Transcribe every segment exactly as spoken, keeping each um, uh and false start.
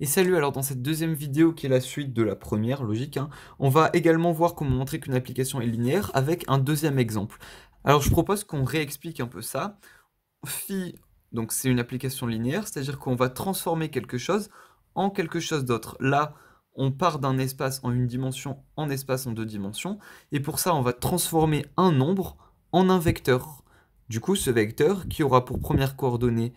Et salut, alors dans cette deuxième vidéo qui est la suite de la première, logique, hein, on va également voir comment montrer qu'une application est linéaire avec un deuxième exemple. Alors je propose qu'on réexplique un peu ça. Phi, donc c'est une application linéaire, c'est-à-dire qu'on va transformer quelque chose en quelque chose d'autre. Là, on part d'un espace en une dimension en espace en deux dimensions, et pour ça on va transformer un nombre en un vecteur. Du coup, ce vecteur qui aura pour première coordonnée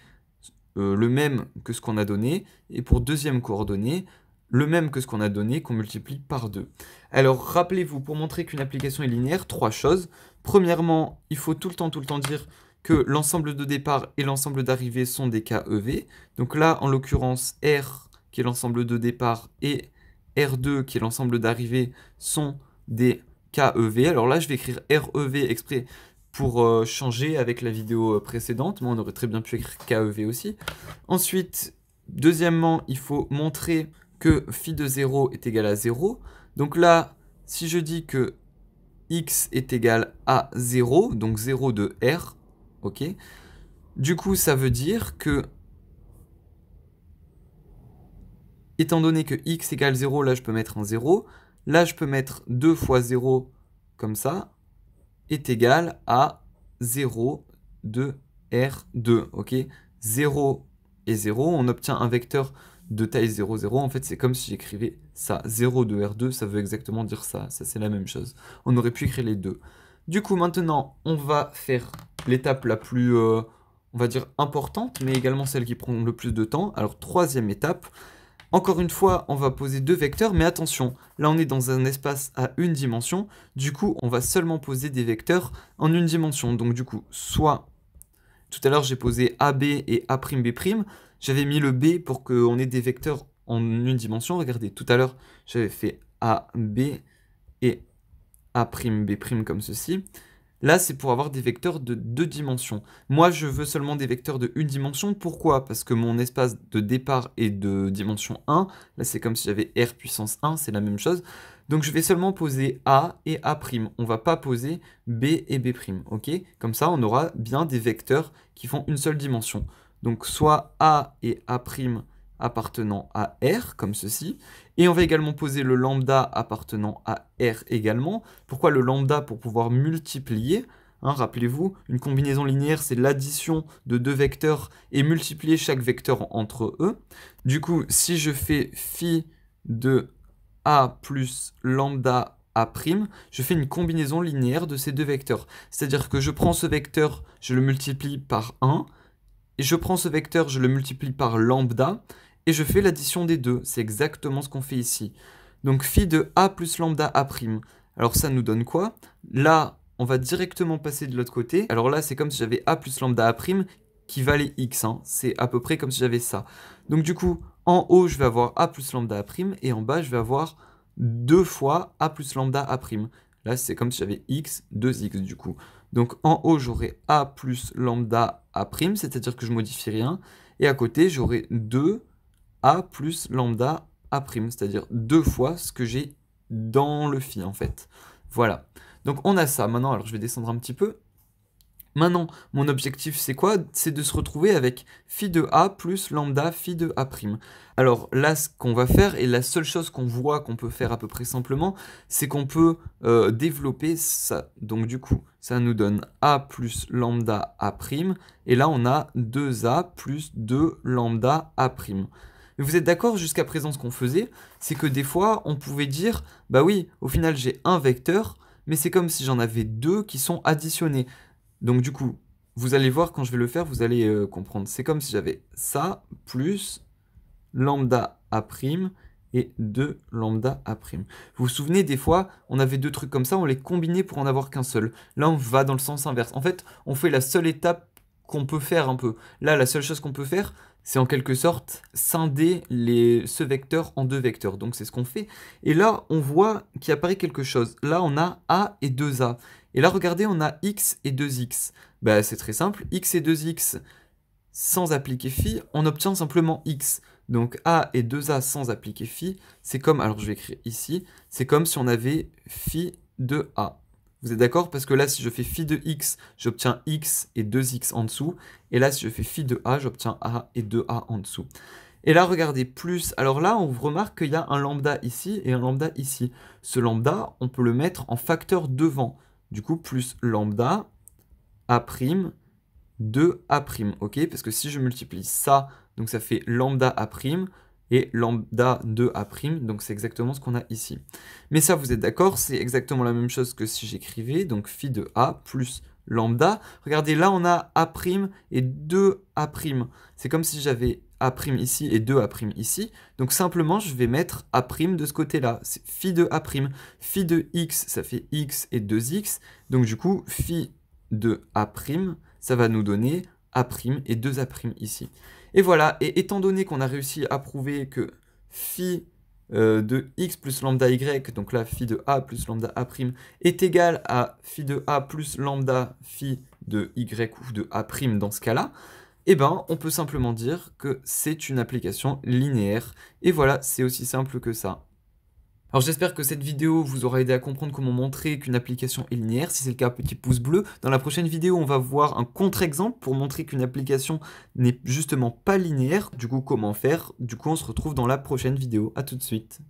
Euh, le même que ce qu'on a donné, et pour deuxième coordonnée, le même que ce qu'on a donné, qu'on multiplie par deux. Alors, rappelez-vous, pour montrer qu'une application est linéaire, trois choses. Premièrement, il faut tout le temps, tout le temps dire que l'ensemble de départ et l'ensemble d'arrivée sont des cas E V. Donc là, en l'occurrence, R, qui est l'ensemble de départ, et R deux, qui est l'ensemble d'arrivée, sont des cas E V. Alors là, je vais écrire R E V exprès, pour changer avec la vidéo précédente, mais on aurait très bien pu écrire K E V aussi. Ensuite, deuxièmement, il faut montrer que phi de zéro est égal à zéro. Donc là, si je dis que x est égal à zéro, donc zéro de R, ok. Du coup, ça veut dire que, étant donné que x égale zéro, là je peux mettre un zéro, là je peux mettre deux fois zéro, comme ça, est égal à zéro de R deux, ok, zéro et zéro, on obtient un vecteur de taille zéro, zéro, en fait c'est comme si j'écrivais ça, zéro de R deux, ça veut exactement dire ça, ça c'est la même chose, on aurait pu écrire les deux. Du coup maintenant, on va faire l'étape la plus, euh, on va dire importante, mais également celle qui prend le plus de temps, alors troisième étape. Encore une fois, on va poser deux vecteurs, mais attention, là on est dans un espace à une dimension, du coup on va seulement poser des vecteurs en une dimension. Donc du coup, soit, tout à l'heure j'ai posé A B et A'B', j'avais mis le B pour qu'on ait des vecteurs en une dimension, regardez, tout à l'heure j'avais fait A B et A'B' comme ceci. Là, c'est pour avoir des vecteurs de deux dimensions. Moi, je veux seulement des vecteurs de une dimension. Pourquoi? Parce que mon espace de départ est de dimension un. Là, c'est comme si j'avais R puissance un, c'est la même chose. Donc, je vais seulement poser A et A'. On ne va pas poser B et B'. Okay, comme ça, on aura bien des vecteurs qui font une seule dimension. Donc, soit A et A' appartenant à R, comme ceci. Et on va également poser le lambda appartenant à R également. Pourquoi le lambda? Pour pouvoir multiplier. Hein, rappelez-vous, une combinaison linéaire, c'est l'addition de deux vecteurs et multiplier chaque vecteur entre eux. Du coup, si je fais phi de A plus lambda A', je fais une combinaison linéaire de ces deux vecteurs. C'est-à-dire que je prends ce vecteur, je le multiplie par un, et je prends ce vecteur, je le multiplie par lambda, et je fais l'addition des deux, c'est exactement ce qu'on fait ici. Donc phi de A plus lambda A', alors ça nous donne quoi? Là, on va directement passer de l'autre côté, alors là c'est comme si j'avais A plus lambda A' qui valait X, hein. C'est à peu près comme si j'avais ça. Donc du coup, en haut je vais avoir A plus lambda A', et en bas je vais avoir deux fois A plus lambda A'. Là c'est comme si j'avais X, deux X du coup. Donc en haut j'aurai A plus lambda A', c'est-à-dire que je modifie rien, et à côté j'aurai deux A plus lambda A', c'est-à-dire deux fois ce que j'ai dans le phi en fait. Voilà, donc on a ça. Maintenant, alors je vais descendre un petit peu. Maintenant, mon objectif c'est quoi? C'est de se retrouver avec phi de A plus lambda phi de A'. Alors là, ce qu'on va faire, et la seule chose qu'on voit qu'on peut faire à peu près simplement, c'est qu'on peut euh, développer ça. Donc du coup, ça nous donne A plus lambda A', et là on a deux A plus deux lambda A'. Vous êtes d'accord, jusqu'à présent ce qu'on faisait, c'est que des fois on pouvait dire, bah oui, au final j'ai un vecteur, mais c'est comme si j'en avais deux qui sont additionnés. Donc du coup, vous allez voir quand je vais le faire, vous allez euh, comprendre. C'est comme si j'avais ça plus lambda A' et deux lambda A'. Vous vous souvenez, des fois, on avait deux trucs comme ça, on les combinait pour en avoir qu'un seul. Là, on va dans le sens inverse. En fait, on fait la seule étape qu'on peut faire un peu. Là, la seule chose qu'on peut faire, c'est en quelque sorte scinder les, ce vecteur en deux vecteurs. Donc c'est ce qu'on fait. Et là, on voit qu'il apparaît quelque chose. Là, on a A et deux A. Et là, regardez, on a X et deux X. Bah, c'est très simple. X et deux X, sans appliquer phi, on obtient simplement X. Donc A et deux A sans appliquer phi, c'est comme, alors je vais écrire ici, c'est comme si on avait phi de A. Vous êtes d'accord? Parce que là, si je fais phi de x, j'obtiens x et deux x en dessous. Et là, si je fais phi de a, j'obtiens a et deux a en dessous. Et là, regardez, plus. Alors là, on remarque qu'il y a un lambda ici et un lambda ici. Ce lambda, on peut le mettre en facteur devant. Du coup, plus lambda A' de A'. Ok, parce que si je multiplie ça, donc ça fait lambda A' et lambda de A'. Donc c'est exactement ce qu'on a ici. Mais ça, vous êtes d'accord, c'est exactement la même chose que si j'écrivais. Donc phi de A plus lambda. Regardez, là, on a A' et deux A'. C'est comme si j'avais A' ici et deux A' ici. Donc simplement, je vais mettre A' de ce côté-là. C'est phi de A'. Phi de x, ça fait x et deux x. Donc du coup, phi de A', ça va nous donner A' et deux A' ici. Et voilà. Et étant donné qu'on a réussi à prouver que phi euh, de x plus lambda y, donc là, phi de A plus lambda A' est égal à phi de A plus lambda phi de y ou de A' dans ce cas-là, eh ben, on peut simplement dire que c'est une application linéaire. Et voilà, c'est aussi simple que ça. Alors j'espère que cette vidéo vous aura aidé à comprendre comment montrer qu'une application est linéaire. Si c'est le cas, petit pouce bleu. Dans la prochaine vidéo, on va voir un contre-exemple pour montrer qu'une application n'est justement pas linéaire. Du coup, comment faire? Du coup, on se retrouve dans la prochaine vidéo. À tout de suite.